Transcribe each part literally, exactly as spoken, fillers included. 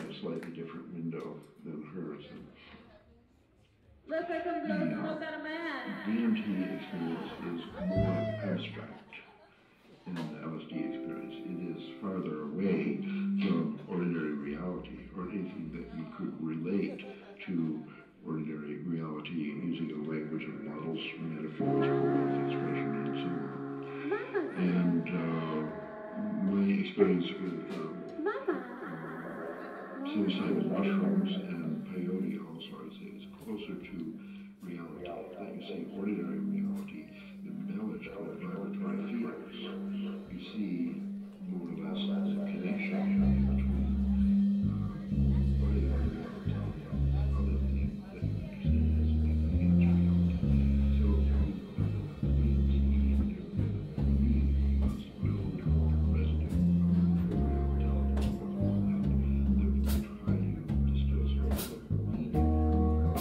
had a slightly different window than hers. And Look, I can blow smoke out of my ass. The D M T experience is more abstract than the L S D experience. It is farther away from ordinary reality or anything that you could relate to ordinary reality using a language of models, metaphors, words, expression, and so on. Mama. And uh, my experience with um, Mama. Uh, psilocybin mushrooms and peyote also, I'd say, is closer to reality. That you see ordinary reality in knowledge called vibratory fields. You see more or less the connection between uh, ordinary reality and other things that you understand as enhanced reality. So we see we must build our residue of reality that we try to distill from the difficult.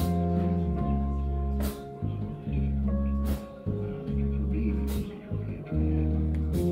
For me, it was really trying to